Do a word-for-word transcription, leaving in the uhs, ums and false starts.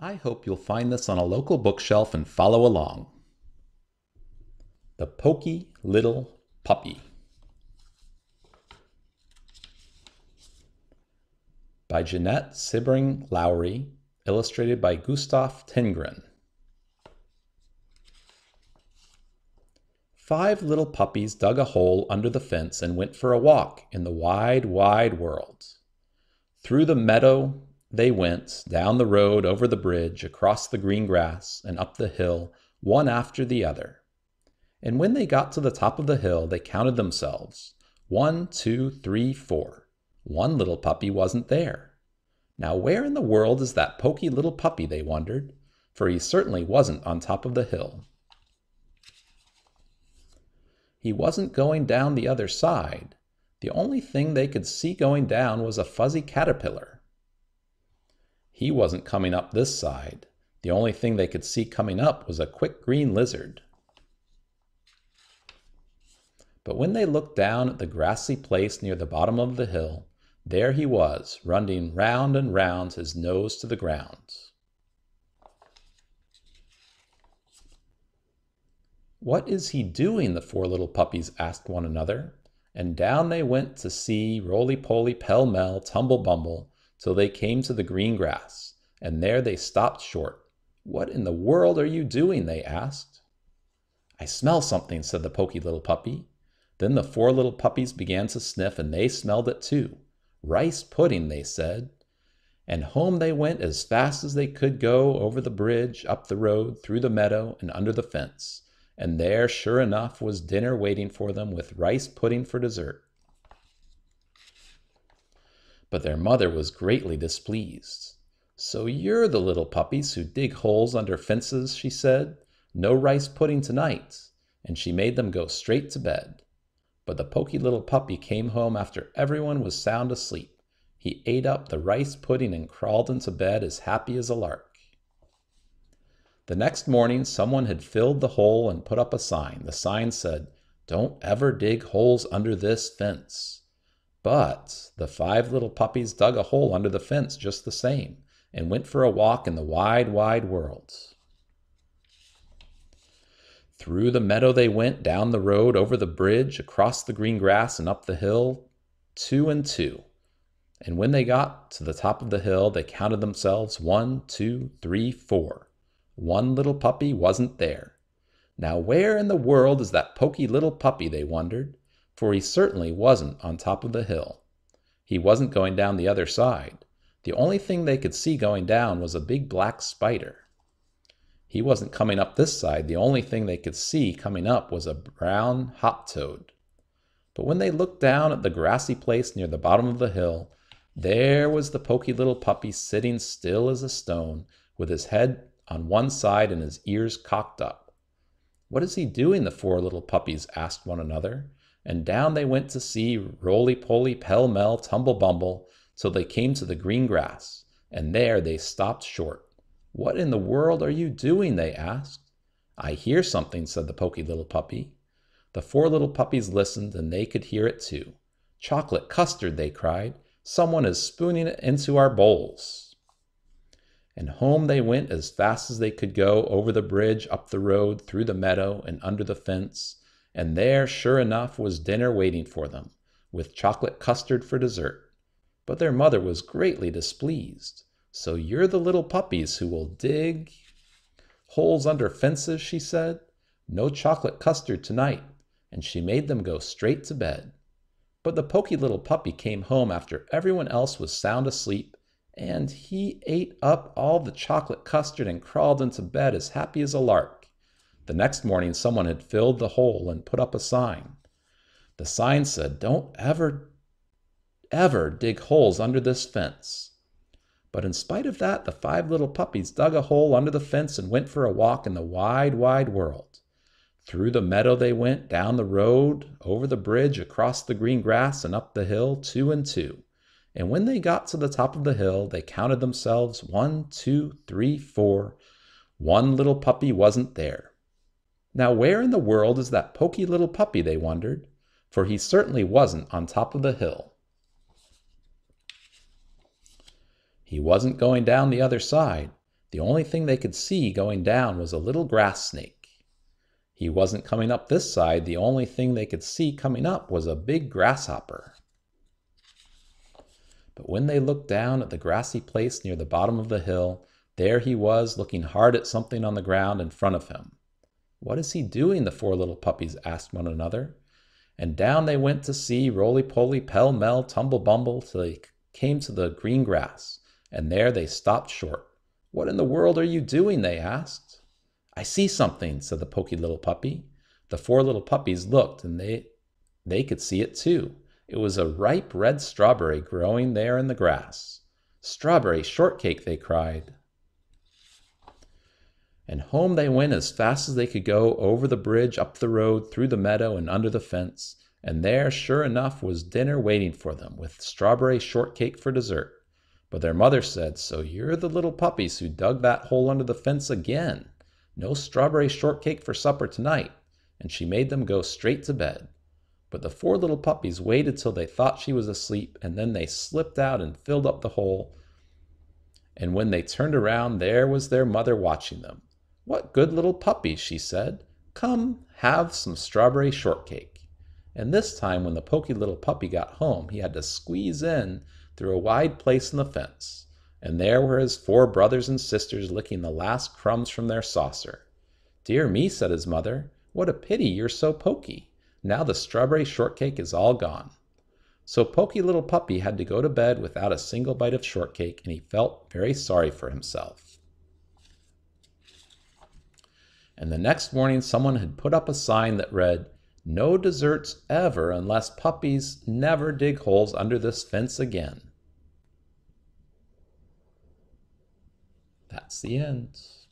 I hope you'll find this on a local bookshelf and follow along. The Pokey Little Puppy by Janette Sebring Lowrey, illustrated by Gustaf Tenggren. Five little puppies dug a hole under the fence and went for a walk in the wide, wide world. Through the meadow they went, down the road, over the bridge, across the green grass, and up the hill, one after the other. And when they got to the top of the hill, they counted themselves. One, two, three, four. One little puppy wasn't there. Now where in the world is that poky little puppy, they wondered, for he certainly wasn't on top of the hill. He wasn't going down the other side. The only thing they could see going down was a fuzzy caterpillar. He wasn't coming up this side. The only thing they could see coming up was a quick green lizard. But when they looked down at the grassy place near the bottom of the hill, there he was, running round and round, his nose to the ground. "What is he doing?" the four little puppies asked one another, and down they went to see, roly-poly, pell-mell, tumble-bumble, till they came to the green grass, and there they stopped short. "What in the world are you doing?" they asked. "I smell something," said the poky little puppy. Then the four little puppies began to sniff, and they smelled it too. "Rice pudding," they said. And home they went as fast as they could go, over the bridge, up the road, through the meadow, and under the fence. And there, sure enough, was dinner waiting for them, with rice pudding for dessert. But their mother was greatly displeased. "So you're the little puppies who dig holes under fences," she said. "No rice pudding tonight." And she made them go straight to bed. But the poky little puppy came home after everyone was sound asleep. He ate up the rice pudding and crawled into bed as happy as a lark. The next morning someone had filled the hole and put up a sign. The sign said, "Don't ever dig holes under this fence." But the five little puppies dug a hole under the fence just the same, and went for a walk in the wide, wide world. Through the meadow they went, down the road, over the bridge, across the green grass, and up the hill, two and two. And when they got to the top of the hill, they counted themselves, one, two, three, four. One little puppy wasn't there. Now where in the world is that poky little puppy, they wondered, for he certainly wasn't on top of the hill. He wasn't going down the other side. The only thing they could see going down was a big black spider. He wasn't coming up this side. The only thing they could see coming up was a brown hop toad. But when they looked down at the grassy place near the bottom of the hill, there was the poky little puppy sitting still as a stone, with his head on one side and his ears cocked up. "What is he doing?" the four little puppies asked one another. And down they went to see, roly-poly, pell-mell, tumble-bumble, till they came to the green grass, and there they stopped short. "What in the world are you doing?" they asked. "I hear something," said the poky little puppy. The four little puppies listened, and they could hear it too. "Chocolate custard," they cried. "Someone is spooning it into our bowls." And home they went as fast as they could go, over the bridge, up the road, through the meadow, and under the fence. And there, sure enough, was dinner waiting for them, with chocolate custard for dessert. But their mother was greatly displeased. "So you're the little puppies who will dig holes under fences," she said. "No chocolate custard tonight." And she made them go straight to bed. But the poky little puppy came home after everyone else was sound asleep, and he ate up all the chocolate custard and crawled into bed as happy as a lark. The next morning someone had filled the hole and put up a sign. The sign said, "Don't ever, ever dig holes under this fence." But in spite of that, the five little puppies dug a hole under the fence and went for a walk in the wide, wide world. Through the meadow they went, down the road, over the bridge, across the green grass, and up the hill, two and two. And when they got to the top of the hill, they counted themselves, one, two, three, four. One little puppy wasn't there. Now where in the world is that poky little puppy, they wondered, for he certainly wasn't on top of the hill. He wasn't going down the other side. The only thing they could see going down was a little grass snake. He wasn't coming up this side. The only thing they could see coming up was a big grasshopper. But when they looked down at the grassy place near the bottom of the hill, there he was, looking hard at something on the ground in front of him. "What is he doing?" the four little puppies asked one another. And down they went to see, roly-poly, pell-mell, tumble-bumble, till they came to the green grass, and there they stopped short. "What in the world are you doing?" they asked. "I see something," said the pokey little puppy. The four little puppies looked, and they, they could see it too. It was a ripe red strawberry growing there in the grass. "Strawberry shortcake," they cried. And home they went as fast as they could go, over the bridge, up the road, through the meadow, and under the fence. And there, sure enough, was dinner waiting for them, with strawberry shortcake for dessert. But their mother said, "So you're the little puppies who dug that hole under the fence again. No strawberry shortcake for supper tonight." And she made them go straight to bed. But the four little puppies waited till they thought she was asleep, and then they slipped out and filled up the hole. And when they turned around, there was their mother watching them. "What good little puppies," she said. "Come, have some strawberry shortcake." And this time when the pokey little puppy got home, he had to squeeze in through a wide place in the fence. And there were his four brothers and sisters licking the last crumbs from their saucer. "Dear me," said his mother, "what a pity you're so pokey. Now the strawberry shortcake is all gone." So Pokey Little Puppy had to go to bed without a single bite of shortcake, and he felt very sorry for himself. And the next morning someone had put up a sign that read, "No desserts ever unless puppies never dig holes under this fence again." That's the end.